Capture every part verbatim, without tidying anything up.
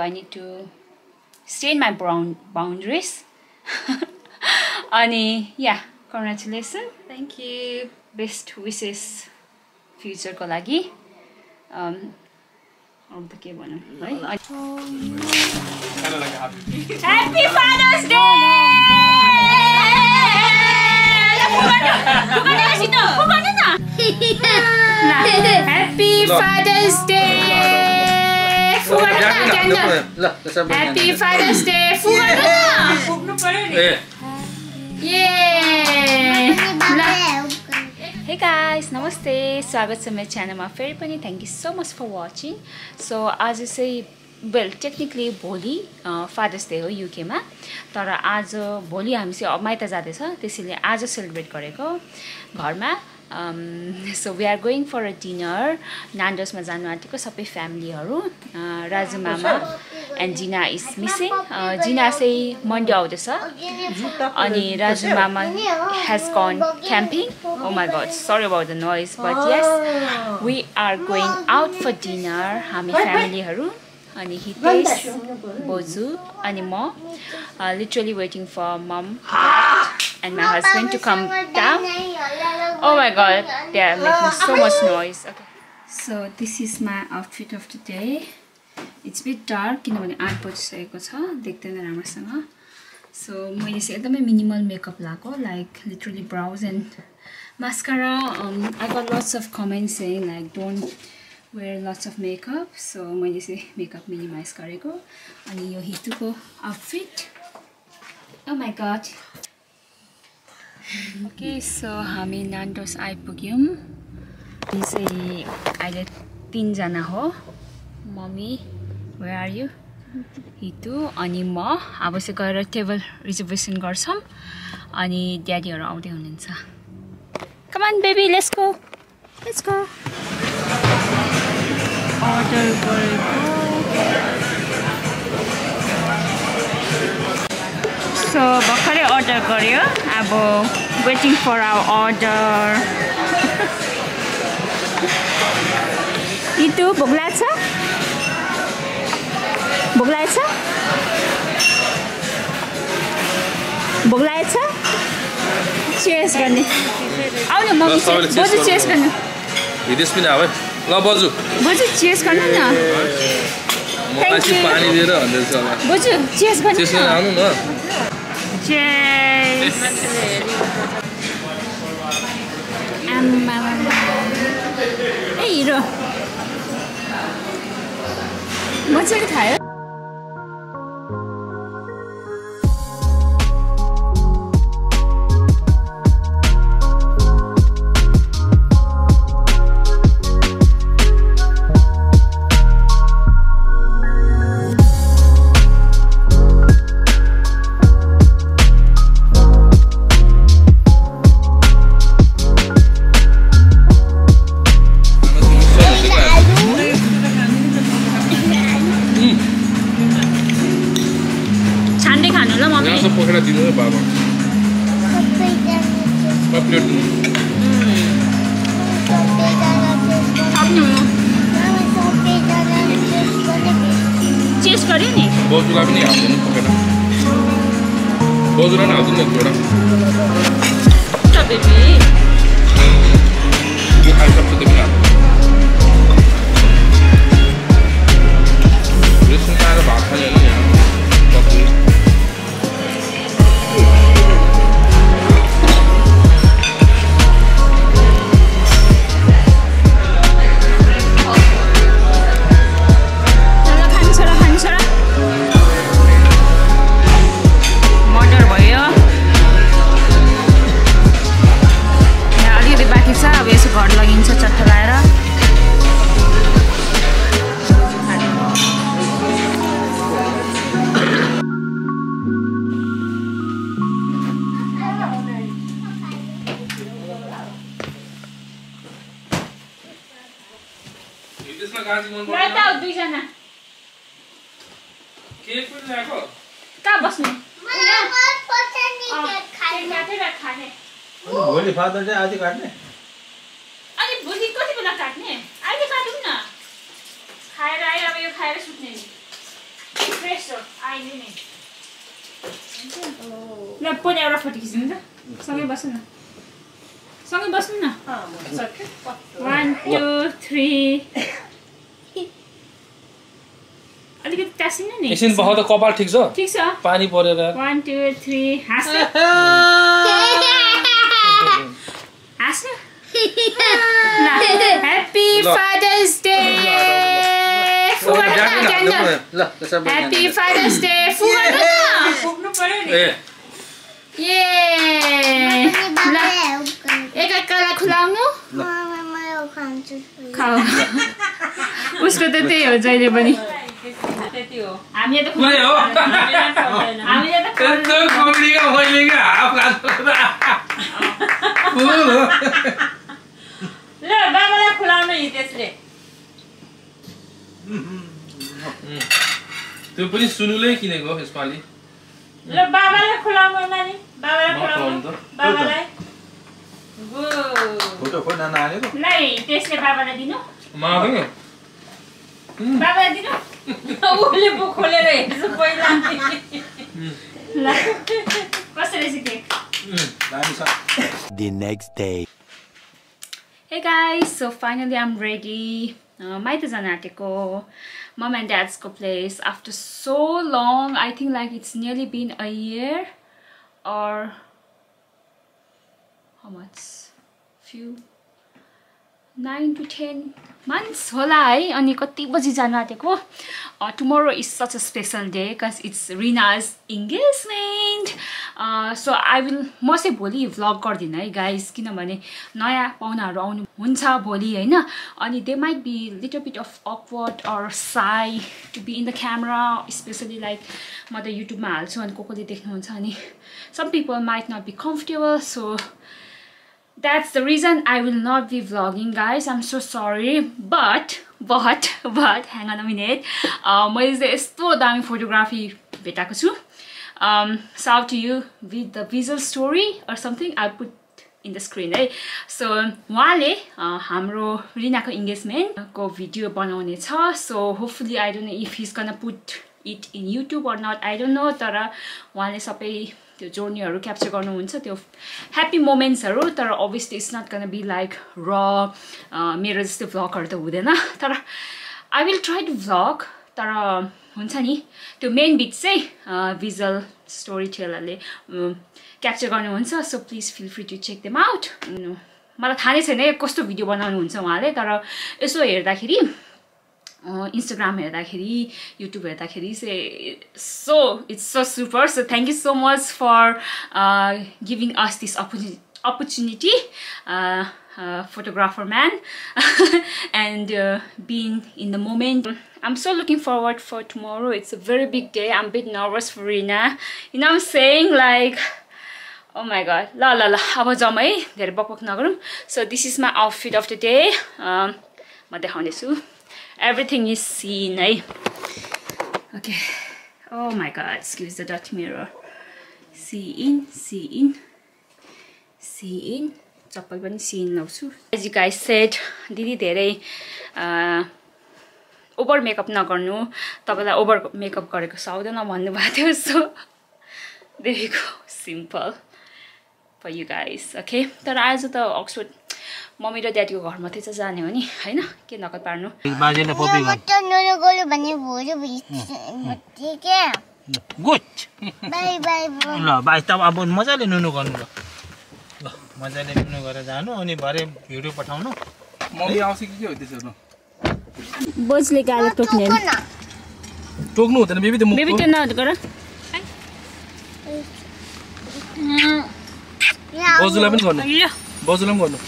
So I need to stay in my brown boundaries. Ani, yeah, congratulations. Thank you. Best wishes future ko lagi. Um Or the cable, right? Kind of like a happy. Happy Father's Day! Happy Father's Day! Happy Father's Day! Happy Hey guys, namaste. स्वागत है मेरे channel में फिर पनी. Thank you so much for watching. So आज से well technically भोलि Father's Day हो U K में. तर आज भोलि हम से माइता जाते हैं त्यसैले आज celebrate करेको घर में. So we are going for a dinner. Nando's में जानु आँटी को सबै family हरू. राजू मामा and Gina is missing. Gina से Monday आउट है अनि राजू मामा has gone camping. Oh my god, sorry about the noise, but yes, we are going out for dinner. Hami family haru, ani Hitesh, Bozu, ani ma. Uh, literally waiting for mom and my husband to come down. Oh my god, they are making so much noise. Okay. So this is my outfit of the day. It's a bit dark, किनभने आठ बजिसकेको छ, देख्दैन राम्रोसँग. So मैले एकदमै minimal makeup लाको, like literally brows and mascara. um, I got lots of comments saying like don't wear lots of makeup, so I say makeup minimize kareko. And yo Hituko outfit. Oh my god. Okay, so हामी Nando's आइपुग्यौं. यसै अहिले तीन जना हो. Mommy, where are you? Hitu ani ma. आबसे गएर table reservation गर्छौं अनि ड्याडीहरु आउँदै हुनुहुन्छ. Come on, baby, let's go. Let's go. Order gareko. So, bhakhare order garyo. Abo waiting for our order. Itu bhok lagcha? Bhok lagcha? Bhok lagcha? Cheers garne. आउनु mummy बोजू चेस गर्नु. हिदेश पनि आवे ल बोजू बोजू चेस गर्नु न. मलाई पानी दिएर भन्दै छ होला बोजू चेस गर्नु. चेस आउनु न. चेस आम्मा ए हिरो मचेको थायो. बोजुला भी नहीं आते हैं पकड़ना. बोजुला ना आते हैं थोड़ा. क्या बेबी? ये खाली सब तो देखना. इसमें क्या है बात है यानी यार. भोलि फादर डे आज काट्ने अनि भोलि कति बेला काट्ने? आज काटौं न. खाएर आए अब यो खाएर सुत्ने नि. Espresso, ay, nene. Oh. No, put it out for this, isn't it? Sange basun na. Sange basun na. Ah, it's okay. One, two, three. अलिकति टासिन नि एकछिन बहाउ त कपाल ठीक छ ठीक छ पानी परेर one two three हाँस हाँस हैप्पी फादर्स डे ल हैप्पी फादर्स डे फुवा न फुक्नु पर्यो नि ए ल एक एक कला खुलाउनु म म खान्छु खाऊ उसको त त्यही हो जहिले पनि हामीले त खोल्दैन हामीले त खोल्दैन कमेडीको खोल्दैन हाफ गाड्दा ल बाबालाई खुलाउनु हि त्यसले त्यो पनि सुनुले किनेको यसपालि ल बाबालाई खुलाउनु नानी बाबालाई खुलाउनु बाबालाई गो फोटो फोन नानीको नै त्यसले बाबालाई दिनु मागे बाबालाई दिनु ओले पो खोलेर हेर्छु पहिला ल कसरी छ केक दामी छ the next day hey guys so finally I'm ready माइते जान आँटेको mom and dad's को place after so long I think like it's nearly been a year or how much few nine to ten months होला है अनि कति बजी जान आँटेको tomorrow is such a special day because it's Rina's engagement uh, so I will म चाहिँ भोलि भ्लग गर्दिन है गाइज किनभने नयाँ पाहुनाहरू आउनु हुन्छ भोलि हैन अनि they might be little bit of awkward or shy to be in the camera especially like म त युट्युबमा हाल्छु अनि को कोले देख्नुहुन्छ अनि some people might not be comfortable so that's the reason I will not be vlogging guys I'm so sorry but but but hang on a minute um मैले चाहिँ यस्तो दामी फोटोग्राफी भेटाएको छु um shout to you with the visual story or something I'll put in the screen है सो उहाँले हाम्रो रिनाको engagement को video बनाउने छ so hopefully I don't know if he's gonna put it in YouTube or not I don't know तर उहाँले सबै त्यो जर्नीहरु क्याप्चर गर्नुहुन्छ त्यो ह्यापी मोमेन्ट्सहरु तर obviously it's not going to be like raw मेरो जस्तो भ्लगहरु त हुँदैन तर I will try to vlog तर हुन्छ नि त्यो मेन बिट चाहिँ भिजुअल स्टोरी टेलरले क्याप्चर गर्नुहुन्छ so please feel free to check them out मलाई थाहा छैन कस्तो भिडियो बनाउनुहुन्छ उहाँले तर यसो हेर्दाखेरि Instagram हेर्दाखेरि YouTube हेर्दाखेरि चाहिँ so it's so super so thank you so much for uh, giving us this opportunity uh, uh, photographer man and uh, being in the moment I'm so looking forward for tomorrow it's a very big day I'm a bit nervous for Rina you know what I'm saying like oh my god la la la अब जाम है धेरै बकबक नगरौँ so this is my outfit of the day um, म देखाउनेछु Everything is seen, eh? Okay. Oh my God! Excuse the dirty mirror. See in, see in, see in. Chappal pani see in lauchu. As you guys said, didi dherai uh, over makeup na garnu. Tapailai over makeup gareko saudaina bhannu bhako thiyo. So there you go. Simple for you guys. Okay. Tara aaj ta Oxford. Mummy र ड्याडीको घर मात्रै चाहिँ जाने हो नि हैन के नकल पार्नु बाजेले पप्पी नरो गोलु भन्ने भोजो भइसके के गुड बाइ बाइ ल बाइ त अब मजाले नुनु गर्नु ल ल मजाले नुनु गरेर जानु अनि भरे भिडियो पठाउनु मम्मी आउँछ कि के हो त्यसो न बोजले गाल टोक्ने टोक्नु हुँदैन बेबी त मुख बेबी त नगर बोजलाई पनि गर्नु बोजलाई पनि गर्नु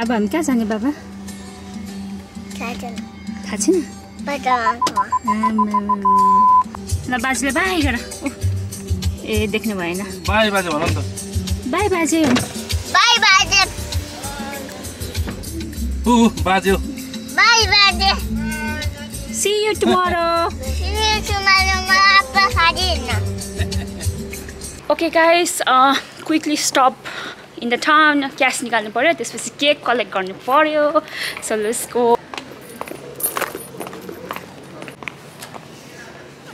अब हम क्या जाने बाबा बाजे बाई कर ए देखने भएन बाई बाजे भन त बाई बाजे बाई बाजे उ बाजे बाई बाजे सी यु टुमारो सी यु टुमारो म आपका साथी ना Okay guys, uh, quickly stop in the town. Cash निकाल्नु पर्यो, त्यसपछि केक कलेक्ट गर्नु पर्यो. So let's go.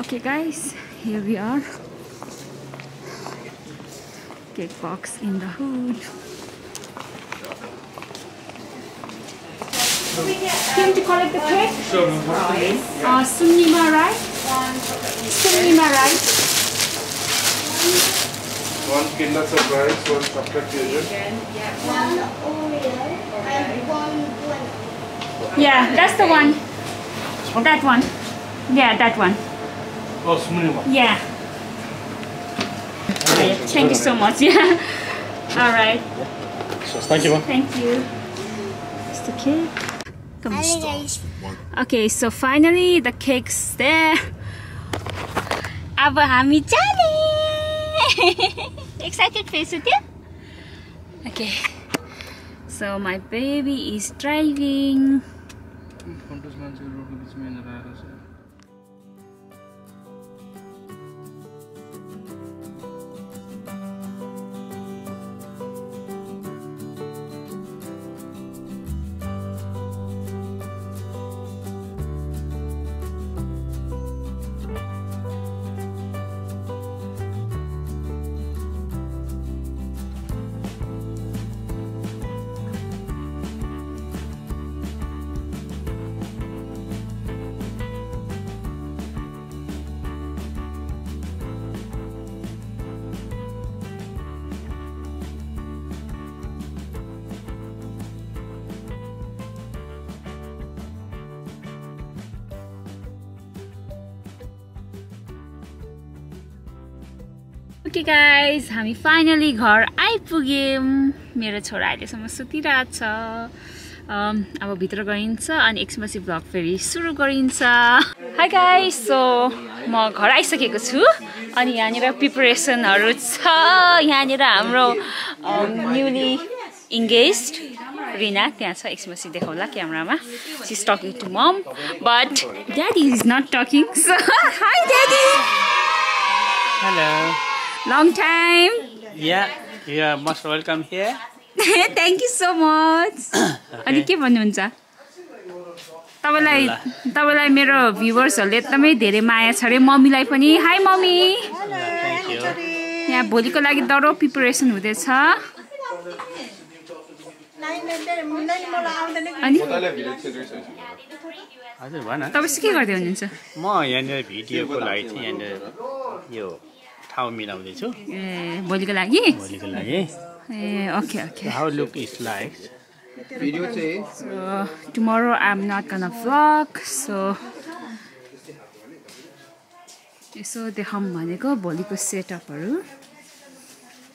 Okay guys, here we are. Cake box in the hood. Came to collect the cake? Sure. Uh, Sunnima, right? Sunnima, right? One Kinder Surprise, one chocolate fusion. One Oreo and one donut. Yeah, that's the one. That one. Yeah, that one. Oh, Sunnima. Yeah. Okay, thank you so much. Yeah. All right. Thank you. Thank you. It's the cake. Okay, so finally the cake's there. अब हामी जाने. Excited face with you? Okay. So my baby is driving. Okay guys, हामी finally घर आइपुग्यौं. मेरो छोरा अहिलेसम्म सुतिरहेको छ. अब भित्र गइन्छ अनि एकछिनपछि ब्लग फेरि सुरु गरिन्छ. हाय गाइस, सो म घर आइसकेको छु अनि यहाँनिर प्रिपरेसनहरु छ. यहाँनिर हाम्रो न्यूली engaged Rina त्यहाँ छ. एकछिनपछि देखाउला क्यामेरामा. She's talking to mom, but daddy is not talking. So hi daddy. Hello. Long time. Yeah, you are most welcome here. Thank you so much. अनि के भन्नुहुन्छ? तपाईलाई तपाईलाई मेरो भ्युअर्सहरुले एकदमै धेरै माया छ रे. मम्मीलाई पनि हाय मम्मी. यहाँ भोलिको लागि दरो प्रिपरेसन हुँदैछ. अनि तपाईँ के गर्दै हुनुहुन्छ? म यहाँनिर भिडियोको लागि थिएँ. यहाँनिर यो How Minaudichu? Eh, okay, okay. How look is like? Video say. So tomorrow I'm not gonna vlog, so so the ham maneko boliko set up aru.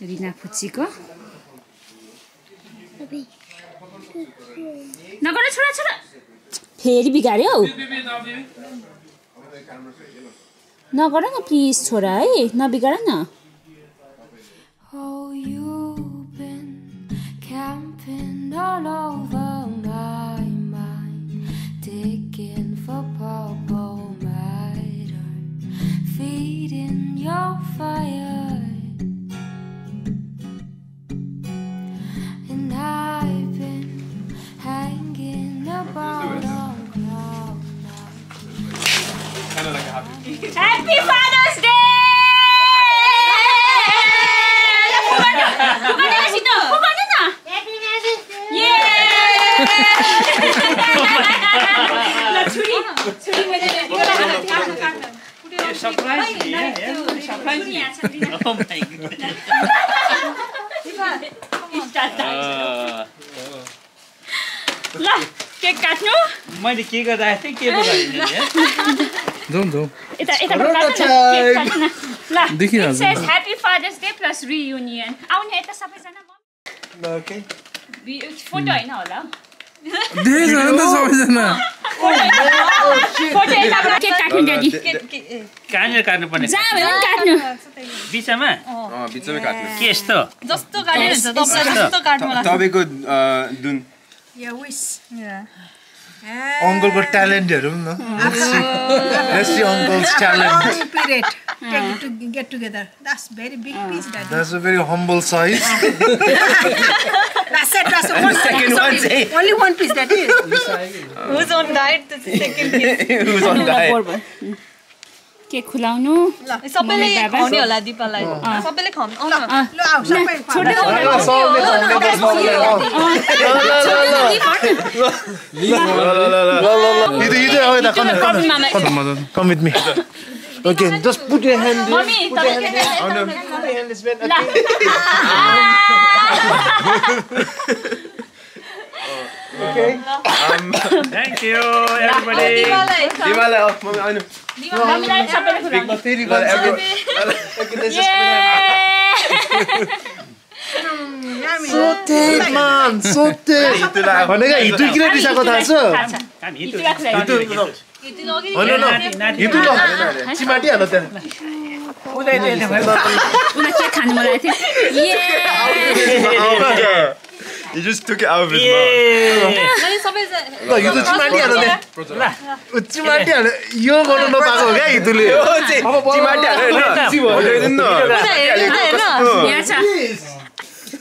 Rina Puchiko. Nagona chura chura. Pheri bigaryo. नगर न please छोरा है नबिगाड न. Oh, you've been camping all over my mind, digging for purple matter, feeding your fire, and I've been hanging about on cloud nine. Kind of like a happy. Happy Father's Day! Surprise! Oh my God! Don't do. It's a, it's a it says Happy Father's Day plus reunion. Okay. Photo in all. There's another photo in all. Photo in all. Uncle got talent, no? Let's see. Let's see uncle's talent. Period. Take it to get together. That's very big piece, Daddy. That's a very humble size. That's it. That's one second one. Only one piece, Daddy. Who's on diet? That's the second piece. Who's on diet? के खुलाउनु सबैले खाउने होला दीपालाई सबैले खाउनु आउन ल आउ सबै छोड्नु ल सबैले खाउनु बस ल ल come with me okay just put your hand there put your hand there on the hand is when okay um thank you everybody दीपालाई आउ मम्मी आउनु No, no, no, no. So thick, man. So thick. You just took it out of his mouth. No, you just chimati halo de. Chimati halo. Yo gonna no pago kya itu le. Chimati halo na. Boleh tu no. Ya cha.